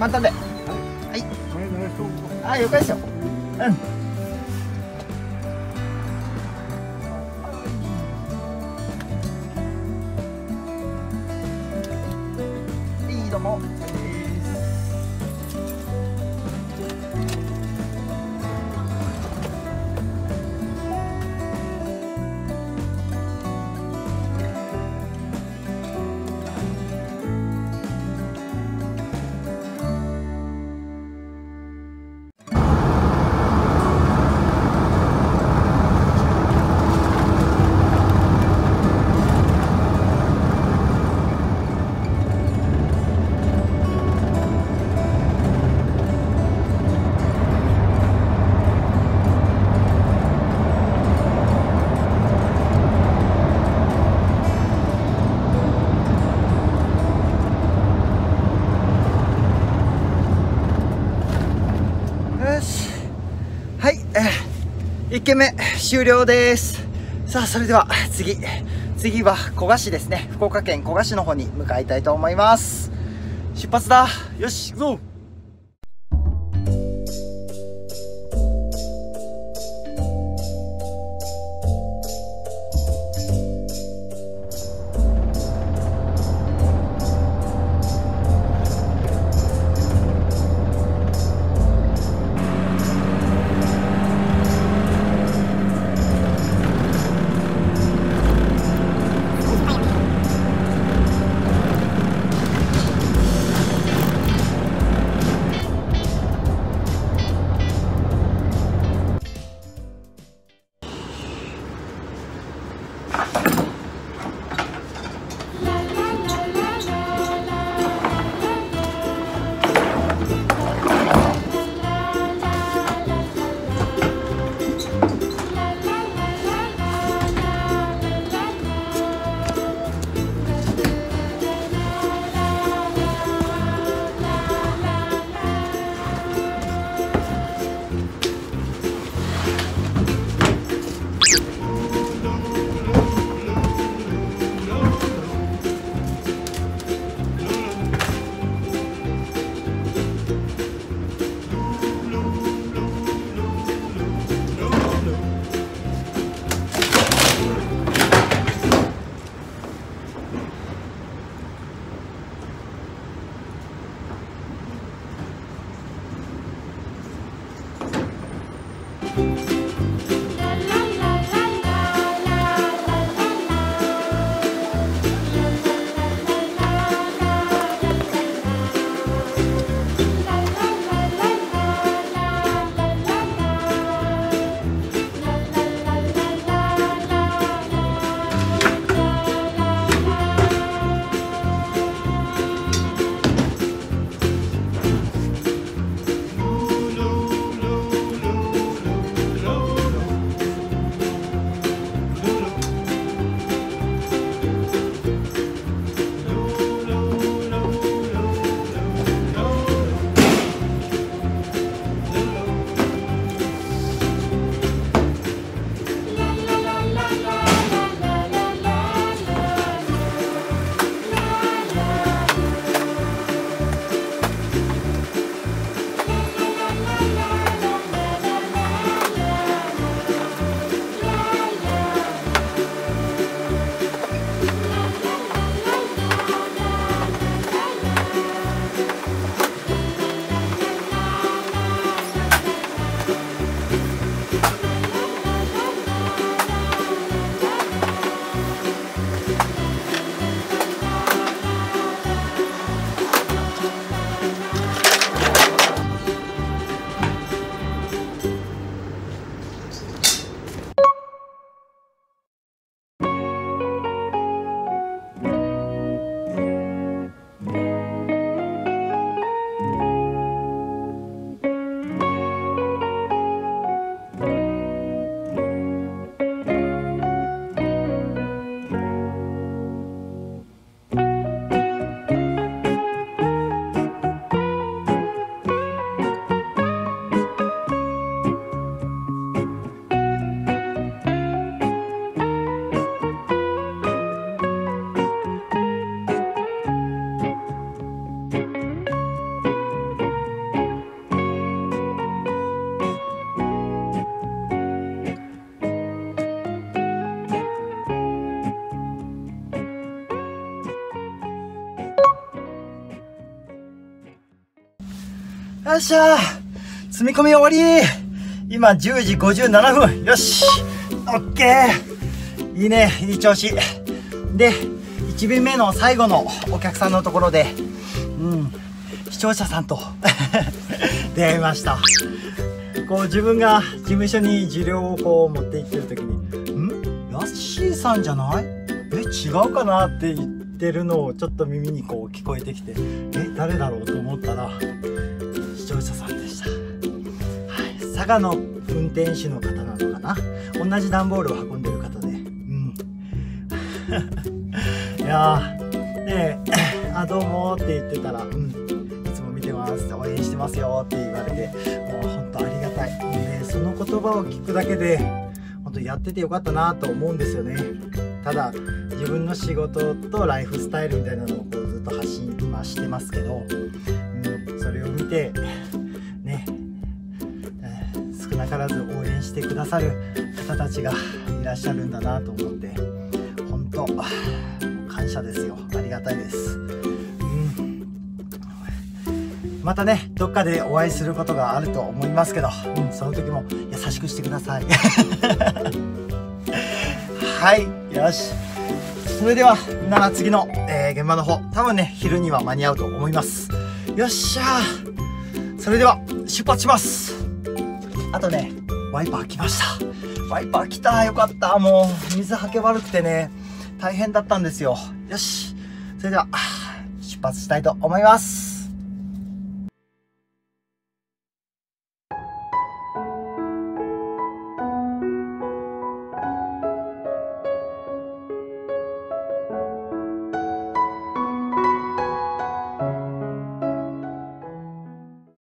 またね。はい。あ、よかったですよ。うん。1軒目終了です。さあ、それでは次は古河市ですね。福岡県古河市の方に向かいたいと思います。出発だ。よし、行くぞ。よっしゃー、積み込み終わり。今10時57分。よし、オッケー。いいね、いい調子で1便目の最後のお客さんのところで、視聴者さんと出会いました。こう自分が事務所に受領をこう持って行ってる時に、ん、ヤッシーさんじゃない、違うかなって言ってるのをちょっと耳にこう聞こえてきて、誰だろうと思ったら視聴者さんでした。はい、佐賀の運転手の方なのかな、同じ段ボールを運んでる方で、いやー、あ、どうもーって言ってたら、いつも見てます、応援してますよって言われて、もう本当ありがたい。で、その言葉を聞くだけで、本当やっててよかったなと思うんですよね。ただ、自分の仕事とライフスタイルみたいなのをこうずっと発信今してますけど、それを見て、ね、少なからず応援してくださる方たちがいらっしゃるんだなと思って、本当感謝ですよ。ありがたいです。またね、どっかでお会いすることがあると思いますけど、その時も優しくしてください。はい、よし。それでは、なら次の、現場の方、多分ね、昼には間に合うと思います。よっしゃー。それでは、出発します。あとね、ワイパー来ました。ワイパー来た。よかった。もう、水はけ悪くてね、大変だったんですよ。よし。それでは、出発したいと思います。